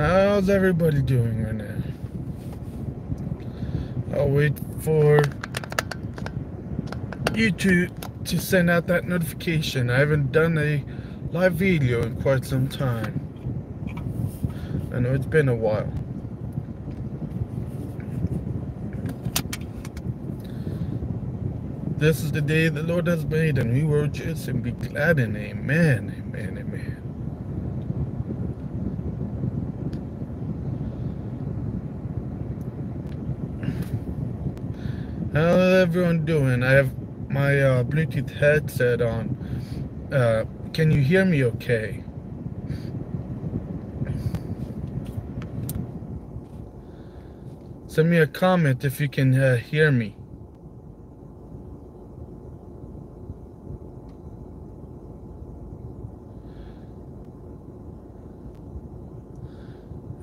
How's everybody doing right now? I'll wait for YouTube to send out that notification. I haven't done a live video in quite some time. I know it's been a while. This is the day the Lord has made, and we will rejoice and be glad in it. Amen, amen, amen. How's everyone doing? I have my Bluetooth headset on. Can you hear me okay? Send me a comment if you can hear me.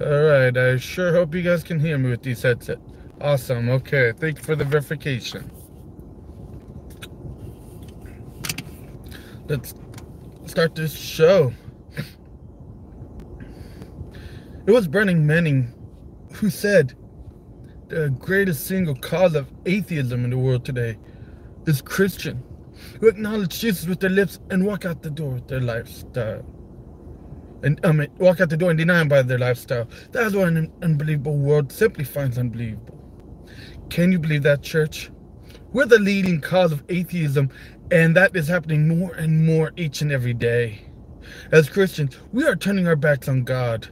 Alright, I sure hope you guys can hear me with these headsets. Awesome, okay, thank you for the verification. Let's start this show. It was Brennan Manning who said, "The greatest single cause of atheism in the world today is Christian who acknowledge Jesus with their lips and walk out the door with their lifestyle." And walk out the door and deny him by their lifestyle. That's what an unbelievable world simply finds unbelievable. Can you believe that, church? We're the leading cause of atheism, and that is happening more and more each and every day. As Christians, we are turning our backs on God,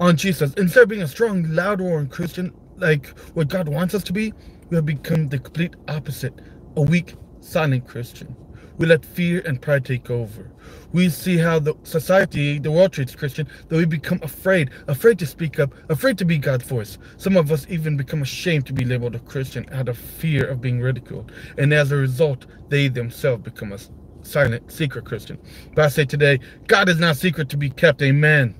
on Jesus. Instead of being a strong, loud-roaring Christian like what God wants us to be, we have become the complete opposite, a weak, silent Christian. We let fear and pride take over. We see how the society, the world treats Christians, that we become afraid to speak up, afraid to be God's voice. Some of us even become ashamed to be labeled a Christian out of fear of being ridiculed. And as a result, they themselves become a silent, secret Christian. But I say today, God is not secret to be kept. Amen.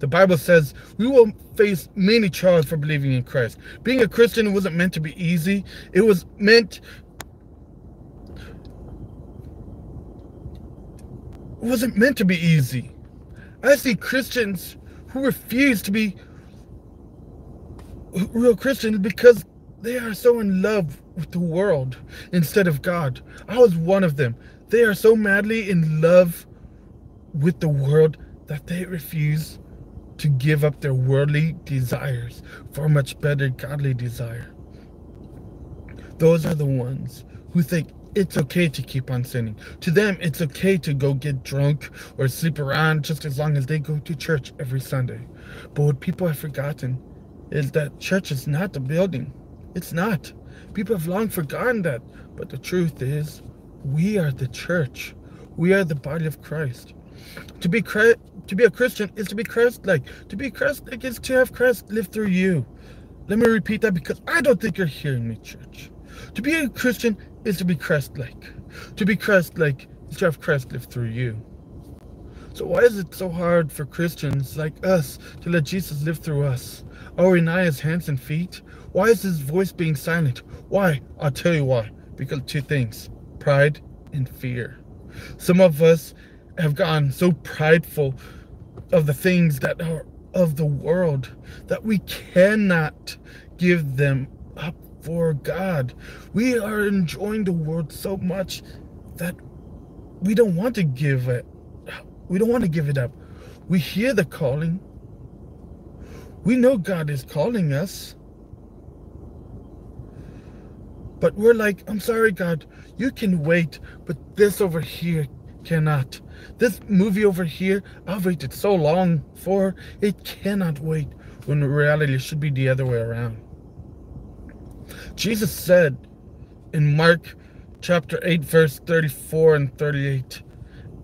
The Bible says we will face many trials for believing in Christ. Being a Christian wasn't meant to be easy. It was meant to be easy. I see Christians who refuse to be real Christians because they are so in love with the world instead of God. I was one of them. They are so madly in love with the world that they refuse to give up their worldly desires for a much better godly desire. Those are the ones who think it's okay to keep on sinning. To them, it's okay to go get drunk or sleep around just as long as they go to church every Sunday. But what people have forgotten is that church is not the building. It's not. People have long forgotten that. But the truth is, we are the church. We are the body of Christ. To be a Christian is to be Christ-like. To be Christ-like is to have Christ live through you. Let me repeat that because I don't think you're hearing me, church. To be a Christian is to be Christ-like. To be Christ-like is to have Christ live through you. So why is it so hard for Christians like us to let Jesus live through us? Are we not his hands and feet? Why is his voice being silent? Why? I'll tell you why. Because of two things: pride and fear. Some of us have gotten so prideful of the things that are of the world that we cannot give them up for God. We are enjoying the world so much that we don't want to give it. We don't want to give it up. We hear the calling. We know God is calling us. But we're like, "I'm sorry, God, you can wait, but this over here cannot. This movie over here, I've waited so long for, it cannot wait," when in reality it should be the other way around. Jesus said in Mark chapter 8, verse 34 and 38,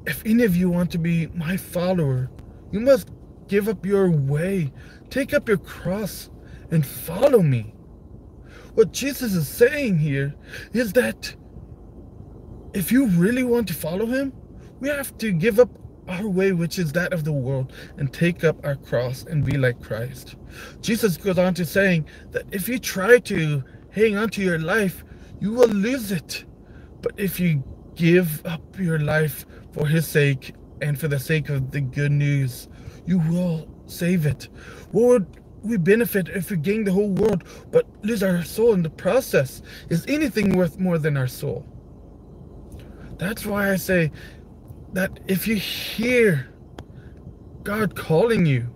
"If any of you want to be my follower, you must give up your way, take up your cross, and follow me." What Jesus is saying here is that if you really want to follow him, we have to give up our way, which is that of the world, and take up our cross and be like Christ. Jesus goes on to saying that if you try to hang on to your life, you will lose it. But if you give up your life for his sake and for the sake of the good news, you will save it? What would we benefit if we gain the whole world but lose our soul in the process? Is anything worth more than our soul? That's why I say that if you hear God calling you,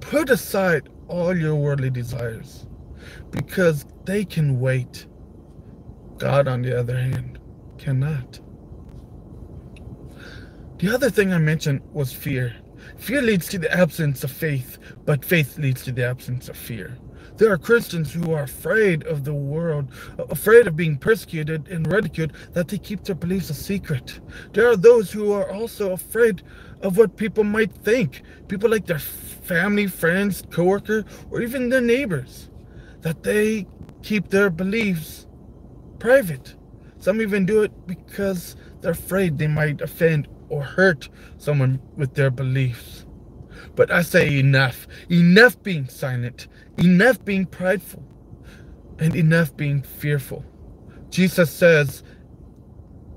put aside all your worldly desires, because they can wait. God, on the other hand, cannot. The other thing I mentioned was fear. Fear leads to the absence of faith, but faith leads to the absence of fear. There are Christians who are afraid of the world, afraid of being persecuted and ridiculed, that they keep their beliefs a secret. There are those who are also afraid of what people might think, people like their family, friends, coworker, or even their neighbors, that they keep their beliefs private. Some even do it because they're afraid they might offend or hurt someone with their beliefs. But I say enough. Enough being silent. Enough being prideful. And enough being fearful. Jesus says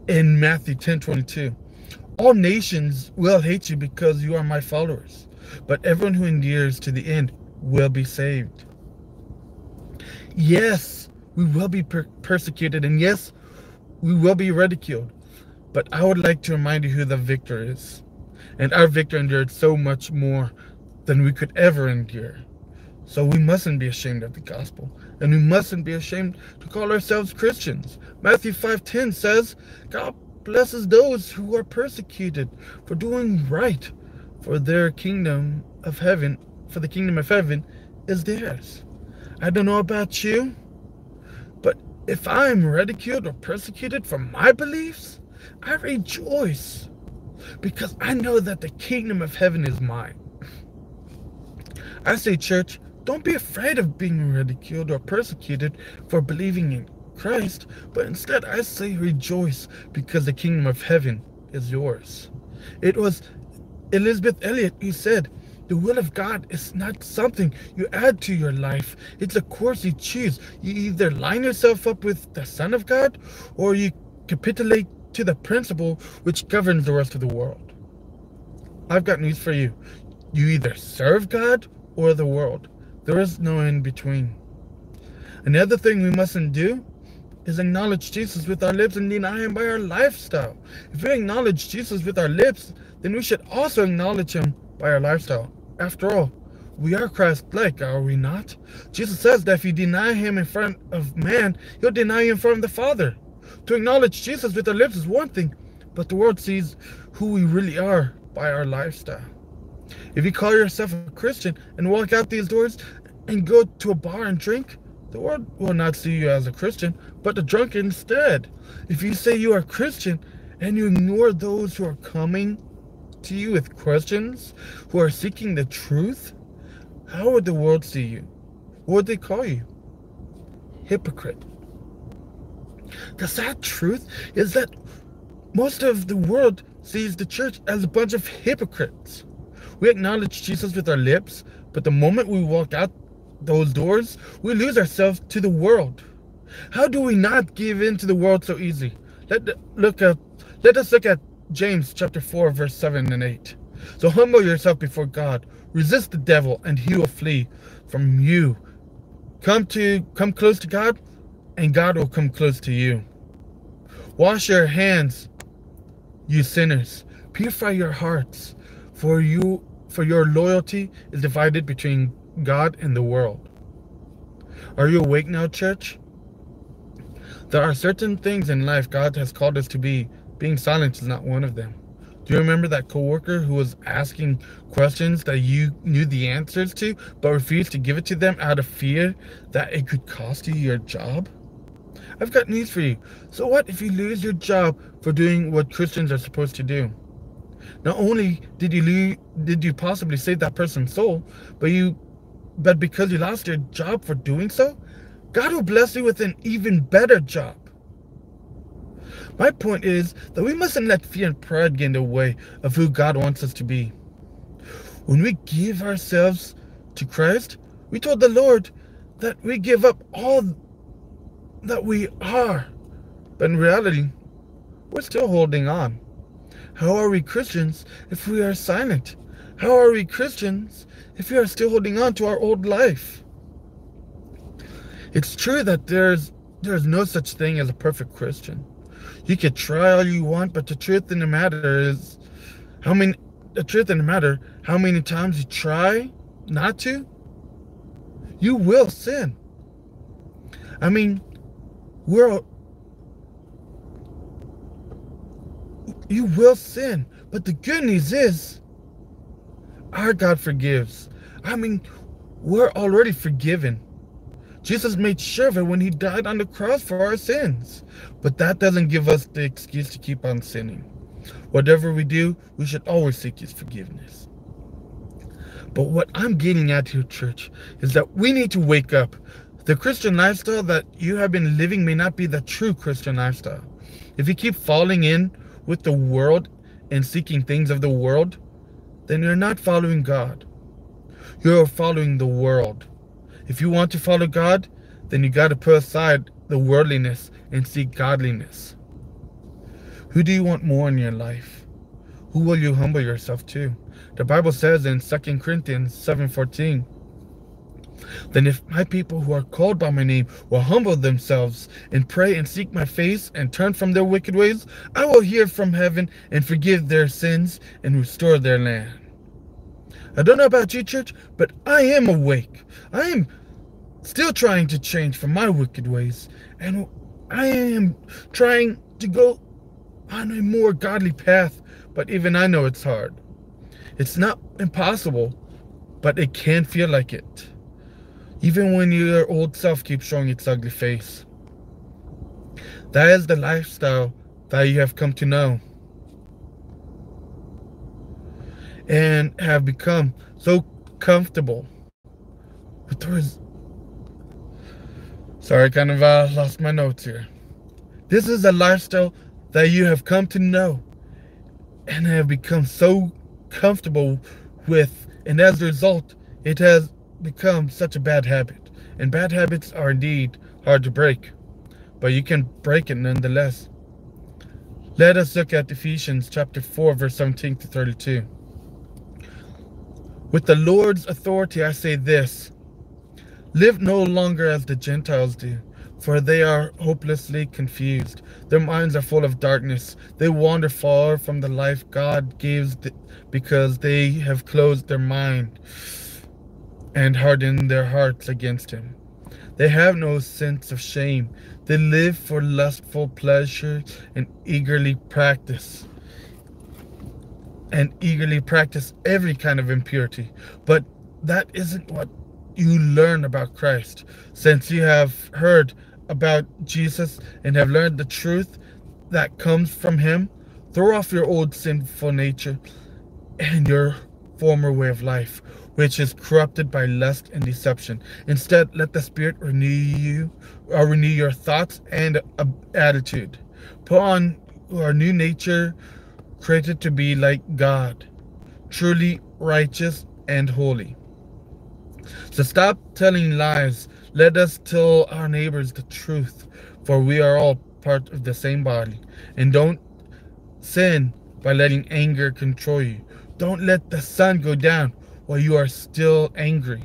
in Matthew 10:22, all nations will hate you because you are my followers, but everyone who endures to the end will be saved. Yes, we will be persecuted, and yes, we will be ridiculed. But I would like to remind you who the victor is. And our victor endured so much more than we could ever endure. So we mustn't be ashamed of the gospel. And we mustn't be ashamed to call ourselves Christians. Matthew 5:10 says, God blesses those who are persecuted for doing right, for their kingdom of heaven, for the kingdom of heaven is theirs. I don't know about you, but if I'm ridiculed or persecuted for my beliefs, I rejoice, because I know that the kingdom of heaven is mine. I say, church, don't be afraid of being ridiculed or persecuted for believing in Christ, but instead I say rejoice, because the kingdom of heaven is yours. It was Elizabeth Elliot who said, the will of God is not something you add to your life. It's a course you choose. You either line yourself up with the Son of God, or you capitulate to the principle which governs the rest of the world. I've got news for you. You either serve God or the world. There is no in between. Another thing we mustn't do is acknowledge Jesus with our lips and deny him by our lifestyle. If we acknowledge Jesus with our lips, then we should also acknowledge him by our lifestyle. After all, we are Christ-like, are we not? Jesus says that if you deny him in front of man, you'll deny him in front of the Father. To acknowledge Jesus with our lips is one thing, but the world sees who we really are by our lifestyle. If you call yourself a Christian and walk out these doors and go to a bar and drink, the world will not see you as a Christian, but the drunk instead. If you say you are a Christian and you ignore those who are coming to you with questions, who are seeking the truth, how would the world see you? What would they call you? Hypocrite. The sad truth is that most of the world sees the church as a bunch of hypocrites. We acknowledge Jesus with our lips, but the moment we walk out those doors, we lose ourselves to the world. How do we not give in to the world so easy? Let us look at James chapter 4, verse 7 and 8. So humble yourself before God, resist the devil, and he will flee from you. Come close to God, and God will come close to you. Wash your hands, you sinners. Purify your hearts, for your loyalty is divided between God and the world. Are you awake now, church? There are certain things in life God has called us to be. Being silent is not one of them. Do you remember that coworker who was asking questions that you knew the answers to, but refused to give it to them out of fear that it could cost you your job? I've got news for you. So what if you lose your job for doing what Christians are supposed to do? Not only did you possibly save that person's soul, but because you lost your job for doing so, God will bless you with an even better job. My point is that we mustn't let fear and pride get in the way of who God wants us to be. When we give ourselves to Christ, we told the Lord that we give up all that we are. But in reality, we're still holding on. How are we Christians if we are silent? How are we Christians if we are still holding on to our old life? It's true that there's no such thing as a perfect Christian. You could try all you want, but the truth in the matter is how many times you try not to, you will sin. I mean, you will sin. But the good news is, our God forgives. I mean, we're already forgiven. Jesus made sure of it when he died on the cross for our sins. But that doesn't give us the excuse to keep on sinning. Whatever we do, we should always seek his forgiveness. But what I'm getting at here, church, is that we need to wake up. The Christian lifestyle that you have been living may not be the true Christian lifestyle. If you keep falling in with the world and seeking things of the world, then you're not following God. You're following the world. If you want to follow God, then you got to put aside the worldliness and seek godliness. Who do you want more in your life? Who will you humble yourself to? The Bible says in 2 Corinthians 7:14, "Then if my people who are called by my name will humble themselves and pray and seek my face and turn from their wicked ways, I will hear from heaven and forgive their sins and restore their land." I don't know about you, church, but I am awake. I am still trying to change from my wicked ways, and I am trying to go on a more godly path, but even I know it's hard. It's not impossible, but it can feel like it. Even when your old self keeps showing its ugly face. That is the lifestyle that you have come to know and have become so comfortable. Lost my notes here. This is the lifestyle that you have come to know and have become so comfortable with, and as a result, it has become such a bad habit. And bad habits are indeed hard to break, but you can break it nonetheless. Let us look at Ephesians chapter 4 verse 17 to 32. With the Lord's authority I say this: live no longer as the Gentiles do, for they are hopelessly confused. Their minds are full of darkness. They wander far from the life God gives because they have closed their mind and harden their hearts against him. They have no sense of shame. They live for lustful pleasure and eagerly practice every kind of impurity. But that isn't what you learn about Christ. Since you have heard about Jesus and have learned the truth that comes from him, throw off your old sinful nature and your former way of life, which is corrupted by lust and deception. Instead, let the Spirit renew your thoughts and attitude. Put on our new nature, created to be like God, truly righteous and holy. So stop telling lies. Let us tell our neighbors the truth, for we are all part of the same body. And don't sin by letting anger control you. Don't let the sun go down while you are still angry,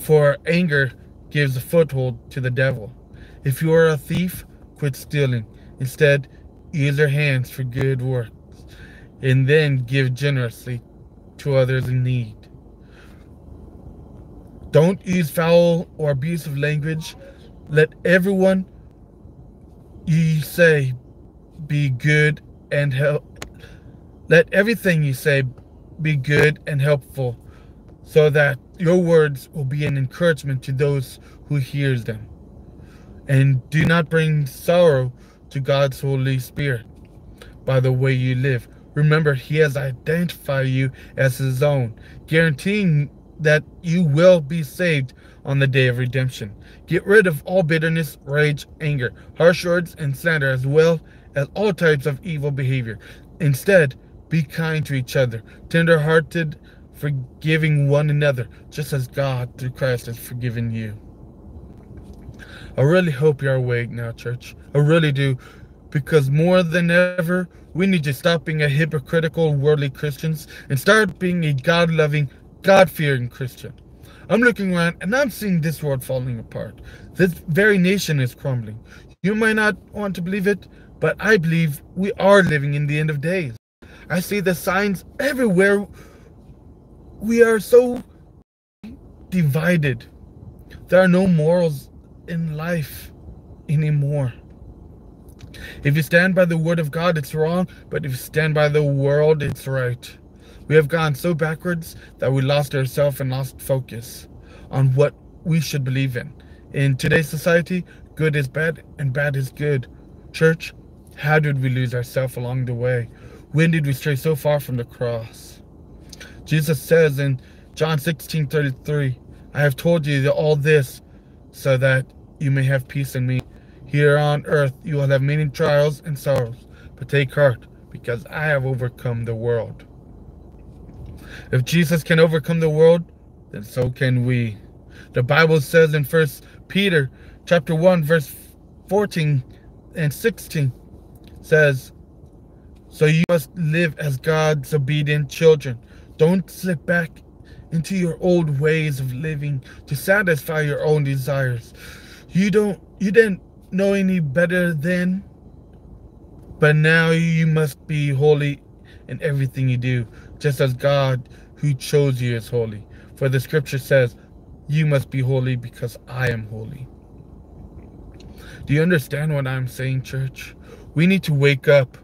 for anger gives a foothold to the devil. If you are a thief, quit stealing. Instead, use your hands for good works, and then give generously to others in need. Don't use foul or abusive language. Let everyone you say be good and help. Let everything you say be good and helpful, so that your words will be an encouragement to those who hears them. And do not bring sorrow to God's Holy Spirit by the way you live. Remember, he has identified you as his own, guaranteeing that you will be saved on the day of redemption. Get rid of all bitterness, rage, anger, harsh words, and slander, as well as all types of evil behavior. Instead, be kind to each other, tender-hearted, forgiving one another, just as God, through Christ, has forgiven you. I really hope you're awake now, church. I really do. because more than ever, we need to stop being a hypocritical, worldly Christians and start being a God-loving, God-fearing Christian. I'm looking around and I'm seeing this world falling apart. This very nation is crumbling. You might not want to believe it, but I believe we are living in the end of days. I see the signs everywhere. We are so divided. There are no morals in life anymore. If you stand by the word of God, it's wrong, but if you stand by the world, it's right. We have gone so backwards that we lost ourselves and lost focus on what we should believe in. In today's society, good is bad and bad is good. Church, how did we lose ourselves along the way? When did we stray so far from the cross? Jesus says in John 16:33, I have told you all this so that you may have peace in me. Here on earth you will have many trials and sorrows, but take heart, because I have overcome the world. If Jesus can overcome the world, then so can we. The Bible says in 1 Peter chapter 1, verse 14 and 16, says, so you must live as God's obedient children. Don't slip back into your old ways of living to satisfy your own desires. You didn't know any better then, but now you must be holy in everything you do, just as God who chose you is holy. For the scripture says, you must be holy because I am holy. Do you understand what I'm saying, church? We need to wake up.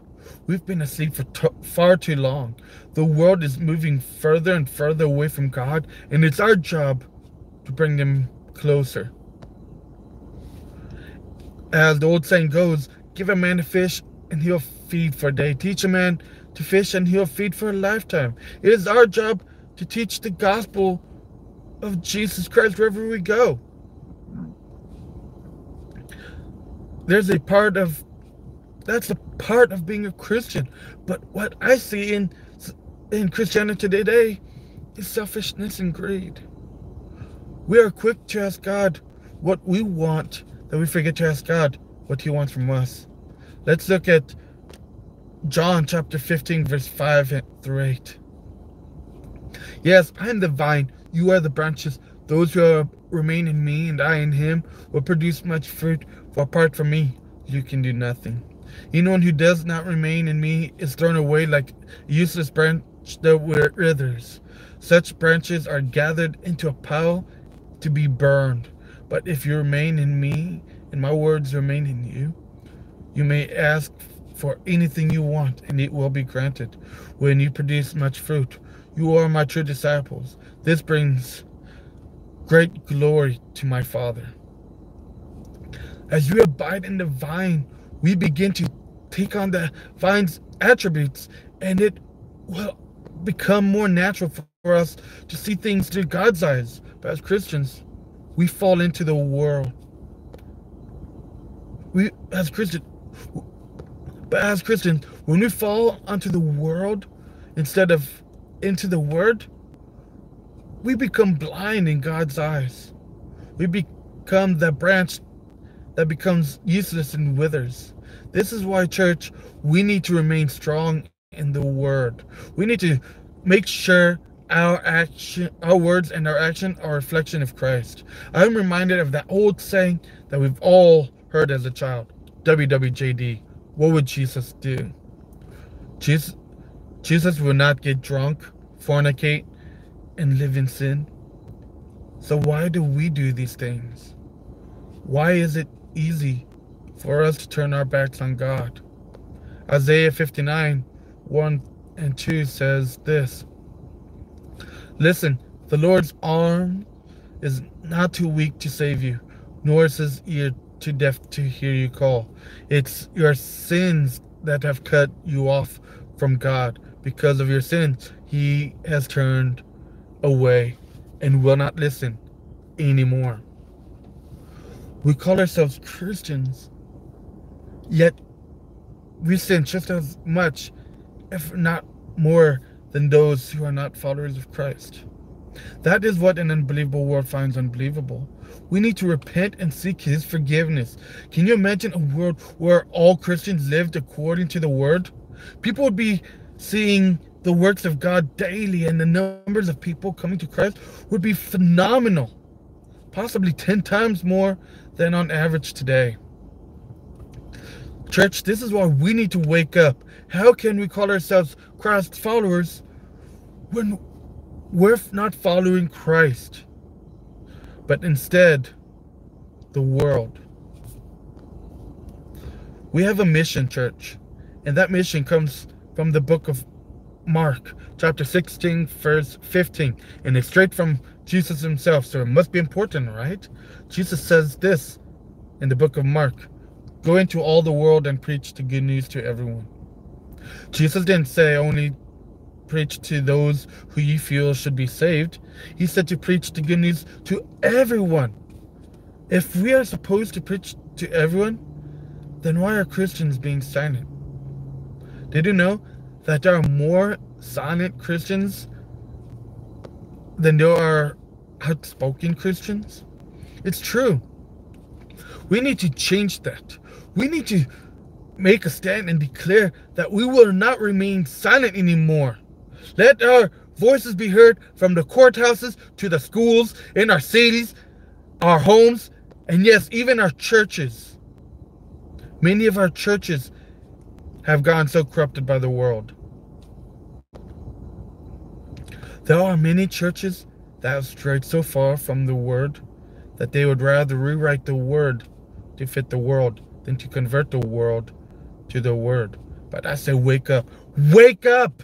We've been asleep for far too long. The world is moving further and further away from God, and it's our job to bring them closer. As the old saying goes, give a man a fish and he'll feed for a day. Teach a man to fish and he'll feed for a lifetime. It is our job to teach the gospel of Jesus Christ wherever we go. That's a part of being a Christian. But what I see in Christianity today is selfishness and greed. We are quick to ask God what we want, that we forget to ask God what he wants from us. Let's look at John chapter 15, verse 5 through 8. Yes, I am the vine, you are the branches. Those who remain in me and I in him will produce much fruit, for apart from me you can do nothing. Anyone who does not remain in me is thrown away like a useless branch that withers. Such branches are gathered into a pile to be burned. But if you remain in me and my words remain in you, you may ask for anything you want and it will be granted. When you produce much fruit, you are my true disciples. This brings great glory to my Father. As you abide in the vine, we begin to take on the vine's attributes, and it will become more natural for us to see things through God's eyes. But as Christians, we fall into the world. As Christians, when we fall onto the world instead of into the Word, we become blind in God's eyes. We become the branch that becomes useless and withers. This is why, church, we need to remain strong in the word. We need to make sure our words and our action are a reflection of Christ. I'm reminded of that old saying that we've all heard as a child, WWJD, what would Jesus do? Jesus would not get drunk, fornicate, and live in sin. So why do we do these things? Why is it easy for us to turn our backs on God? Isaiah 59:1-2 says this. Listen, the Lord's arm is not too weak to save you, nor is his ear too deaf to hear you call. It's your sins that have cut you off from God. Because of your sins, he has turned away and will not listen anymore. We call ourselves Christians, yet we sin just as much, if not more, than those who are not followers of Christ. That is what an unbelievable world finds unbelievable. We need to repent and seek His forgiveness. Can you imagine a world where all Christians lived according to the Word? People would be seeing the works of God daily, and the numbers of people coming to Christ would be phenomenal, possibly 10 times more than on average today. Church, this is why we need to wake up. How can we call ourselves Christ's followers when we're not following Christ, but instead the world? We have a mission, church, and that mission comes from the book of Mark, chapter 16, verse 15, and it's straight from Jesus himself, so it must be important, right? Jesus says this in the book of Mark: go into all the world and preach the good news to everyone. Jesus didn't say only preach to those who you feel should be saved. He said to preach the good news to everyone. If we are supposed to preach to everyone, then why are Christians being silent? Did you know that there are more silent Christians than there are outspoken Christians? It's true. We need to change that. We need to make a stand and declare that we will not remain silent anymore. Let our voices be heard from the courthouses to the schools, in our cities, our homes, and yes, even our churches. Many of our churches have gone so corrupted by the world. There are many churches that have strayed so far from the Word that they would rather rewrite the Word to fit the world than to convert the world to the Word. But I say, wake up. Wake up!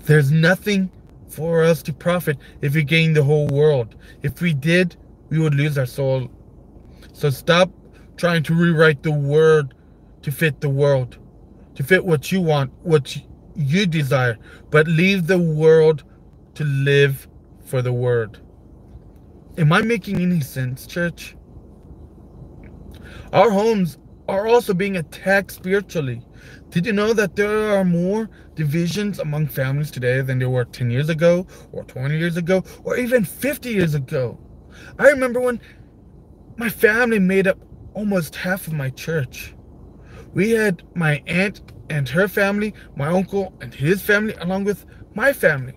There's nothing for us to profit if we gain the whole world. If we did, we would lose our soul. So stop trying to rewrite the Word to fit the world, to fit what you want, what you desire, but leave the world to live for the Word. Am I making any sense, church? Our homes are also being attacked spiritually. Did you know that there are more divisions among families today than there were 10 years ago, or 20 years ago, or even 50 years ago? I remember when my family made up almost half of my church. We had my aunt and her family, my uncle and his family, along with my family.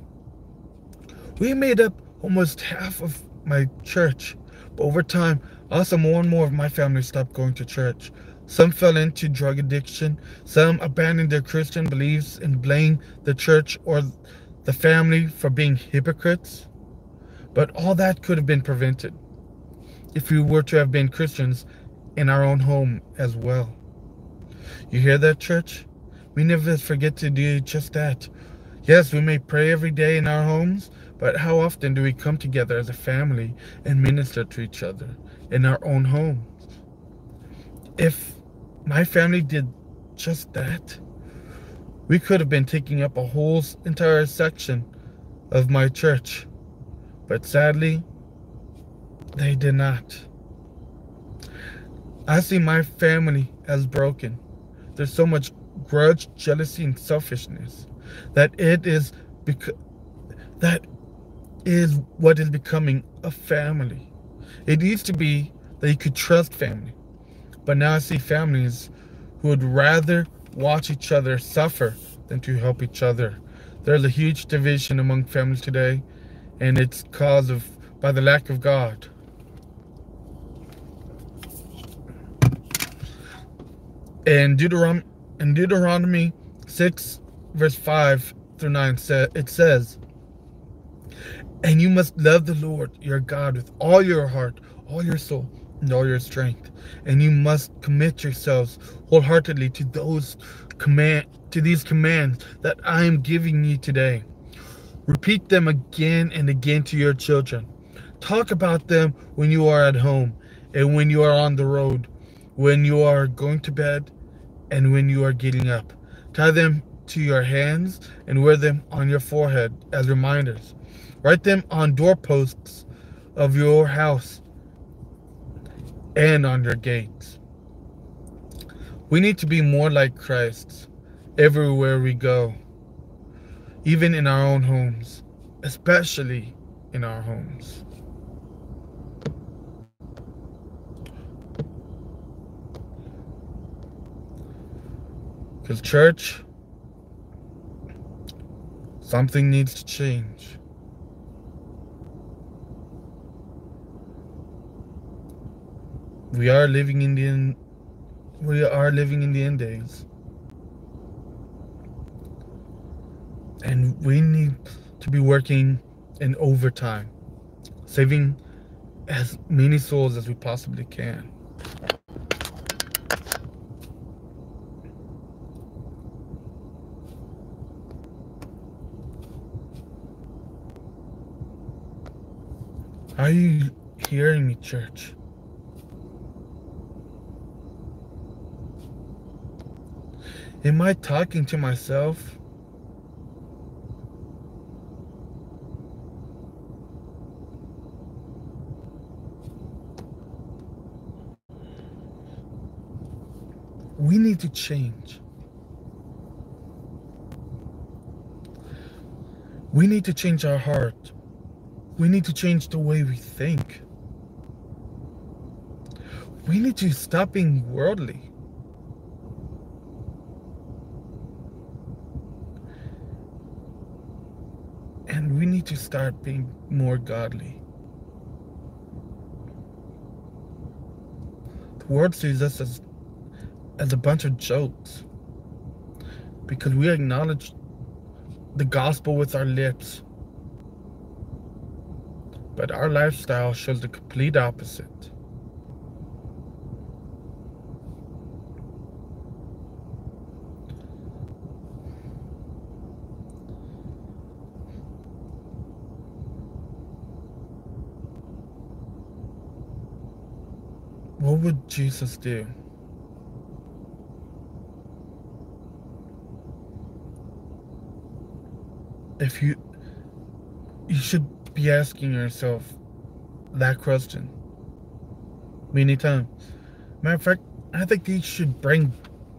We made up almost half of my church, but over time, also more and more of my family stopped going to church. Some fell into drug addiction, some abandoned their Christian beliefs and blamed the church or the family for being hypocrites. But all that could have been prevented if we were to have been Christians in our own home as well. You hear that, church? We never forget to do just that. Yes, we may pray every day in our homes, but how often do we come together as a family and minister to each other in our own homes? If my family did just that, we could have been taking up a whole entire section of my church. But sadly, they did not. I see my family as broken. There's so much grudge, jealousy, and selfishness that that is what is becoming a family. It used to be that you could trust family, but now I see families who would rather watch each other suffer than to help each other. There's a huge division among families today, and it's caused by the lack of God. And Deuteronomy 6, verse 5 through 9, it says, "And you must love the Lord your God with all your heart, all your soul, and all your strength. And you must commit yourselves wholeheartedly to these commands that I am giving you today. Repeat them again and again to your children. Talk about them when you are at home and when you are on the road, when you are going to bed and when you are getting up. Tie them to your hands and wear them on your forehead as reminders. Write them on doorposts of your house and on your gates." We need to be more like Christ everywhere we go, even in our own homes. especially in our homes. Because church, something needs to change. We are living in the end days. And we need to be working in overtime, saving as many souls as we possibly can. Are you hearing me, church? Am I talking to myself? We need to change. We need to change our heart. We need to change the way we think. We need to stop being worldly. And we need to start being more godly. The world sees us as a bunch of jokes because we acknowledge the gospel with our lips. But our lifestyle shows the complete opposite. What would Jesus do? If you should be asking yourself that question many times. Matter of fact, I think you should bring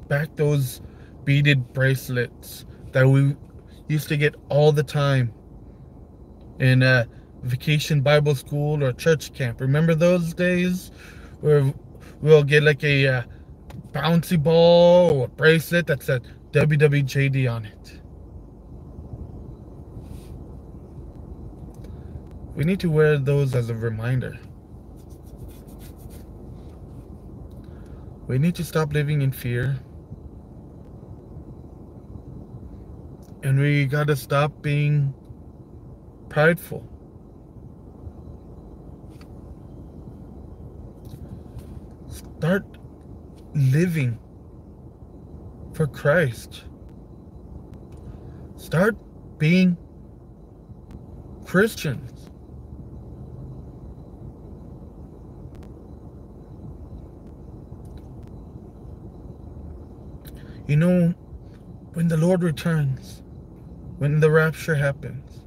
back those beaded bracelets that we used to get all the time in vacation Bible school or church camp. Remember those days where we'll get like a bouncy ball or a bracelet that said WWJD on it? We need to wear those as a reminder. We need to stop living in fear. And we gotta stop being prideful. Start living for Christ. Start being Christian. You know, when the Lord returns, when the rapture happens,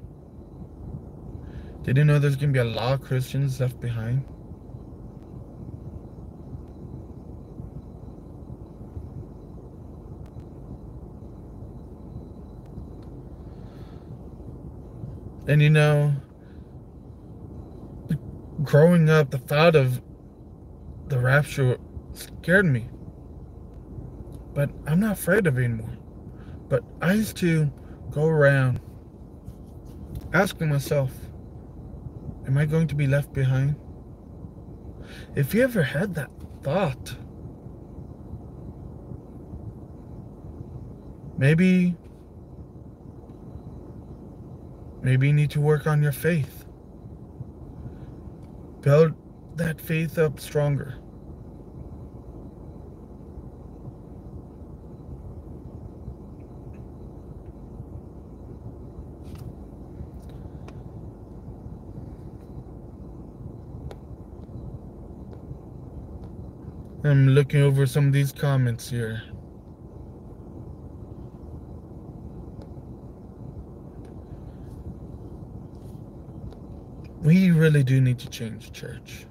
did you know there's going to be a lot of Christians left behind? And you know, growing up, the thought of the rapture scared me. But I'm not afraid of it anymore. But I used to go around asking myself, am I going to be left behind? If you ever had that thought, maybe you need to work on your faith. Build that faith up stronger. I'm looking over some of these comments here. We really do need to change, church.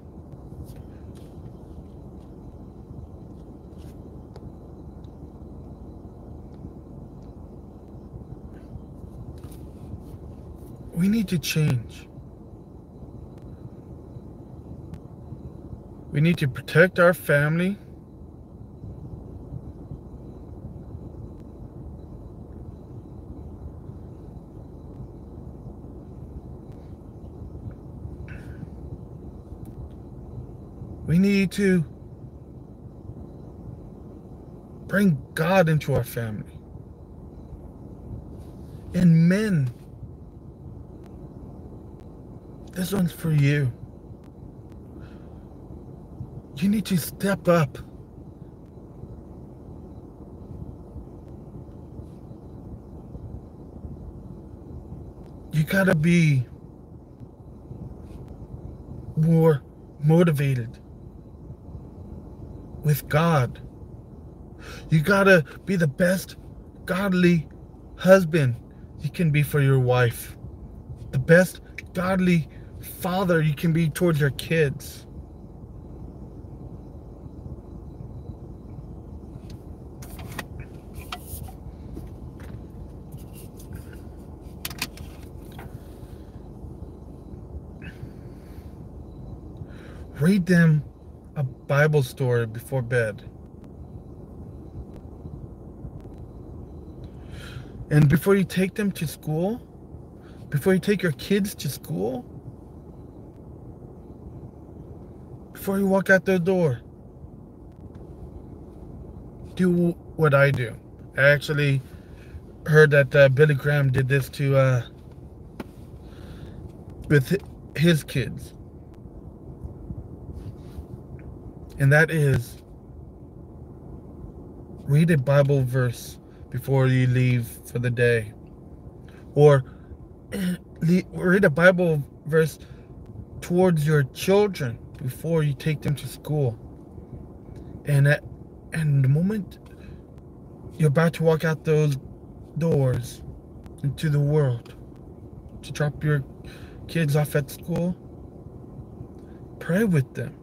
We need to change. We need to protect our family. We need to bring God into our family. And men, this one's for you. You need to step up. You gotta be more motivated with God. You gotta be the best godly husband you can be for your wife. The best godly father you can be towards your kids. Read them a Bible story before bed. And before you take them to school, before you take your kids to school, before you walk out their door, do what I do. I actually heard that Billy Graham did this to with his kids. And that is, read a Bible verse before you leave for the day. Or read a Bible verse towards your children before you take them to school. And the moment you're about to walk out those doors into the world, to drop your kids off at school, pray with them.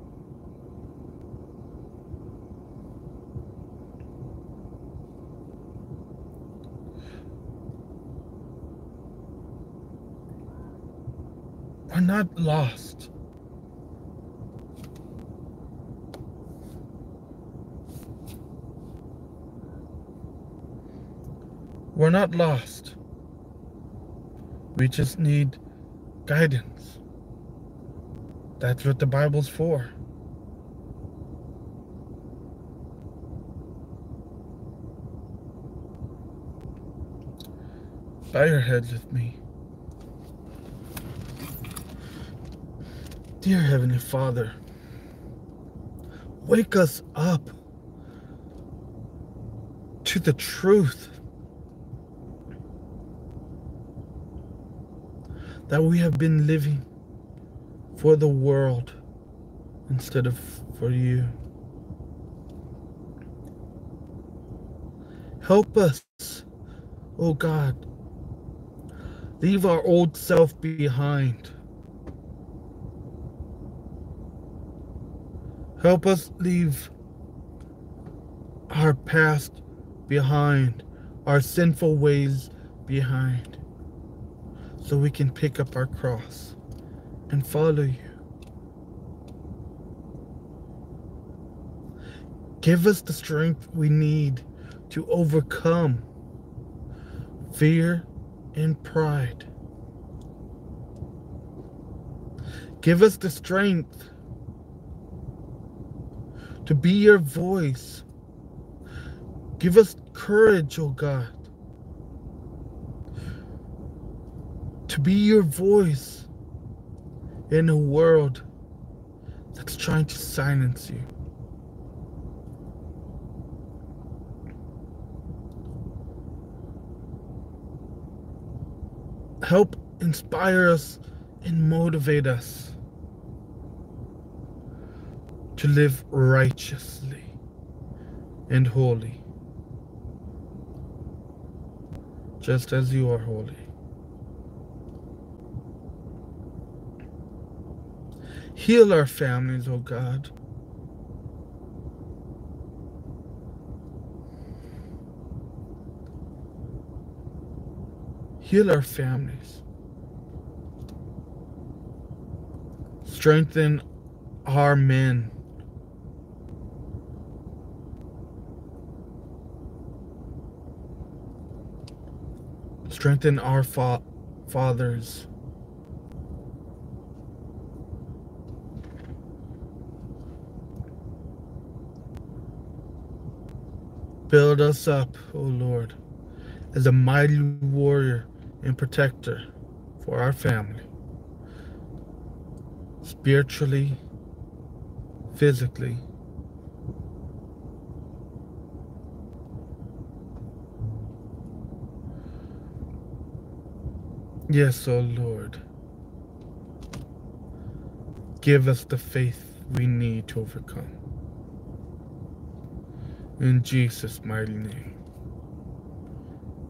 We're not lost. We're not lost. We just need guidance. That's what the Bible's for. Bow your heads with me. Dear Heavenly Father, wake us up to the truth that we have been living for the world instead of for you. Help us, oh God, leave our old self behind. Help us leave our past behind, our sinful ways behind, so we can pick up our cross and follow you. Give us the strength we need to overcome fear and pride. Give us the strength to be your voice. Give us courage, oh God, to be your voice in a world that's trying to silence you. Help inspire us and motivate us to live righteously and holy, just as you are holy. Heal our families, oh God. Heal our families. strengthen our men. Strengthen our fathers. Build us up, O Lord, as a mighty warrior and protector for our family, spiritually, physically. Yes, O Lord, give us the faith we need to overcome. In Jesus' mighty name.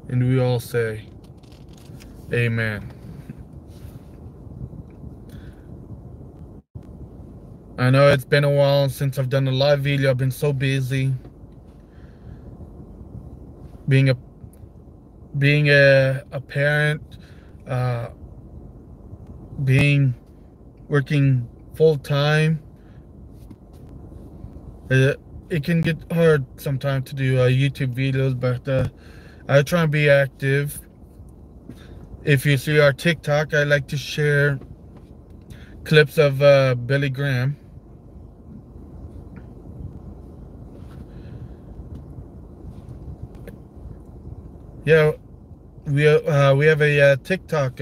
And we all say, Amen. I know it's been a while since I've done a live video. I've been so busy being a parent, working full time. It can get hard sometimes to do YouTube videos, but I try and be active. If you see our TikTok, I like to share clips of Billy Graham. Yeah, we have a TikTok.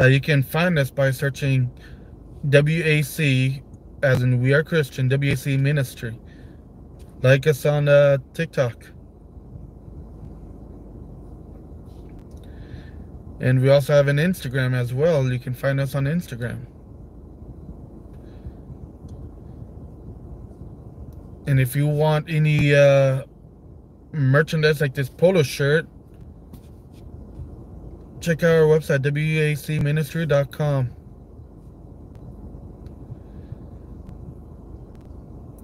You can find us by searching WAC, as in We Are Christian, WAC Ministry. Like us on TikTok. And we also have an Instagram as well. You can find us on Instagram. And if you want any merchandise like this polo shirt, check out our website, wacministry.com.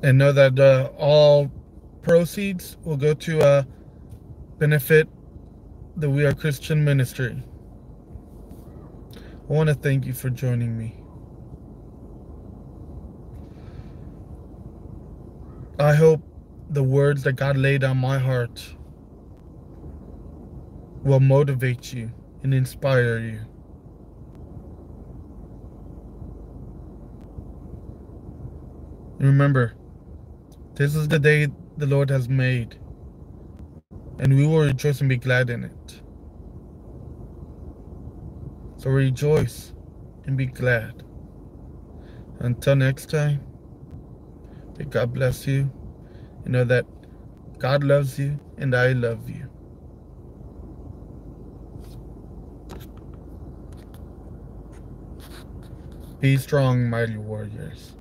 And know that all proceeds will go to benefit the We Are Christian ministry. I want to thank you for joining me. I hope the words that God laid on my heart will motivate you and inspire you. And remember, this is the day the Lord has made, and we will rejoice and be glad in it. So rejoice and be glad. Until next time, may God bless you, and know that God loves you and I love you. Be strong, mighty warriors.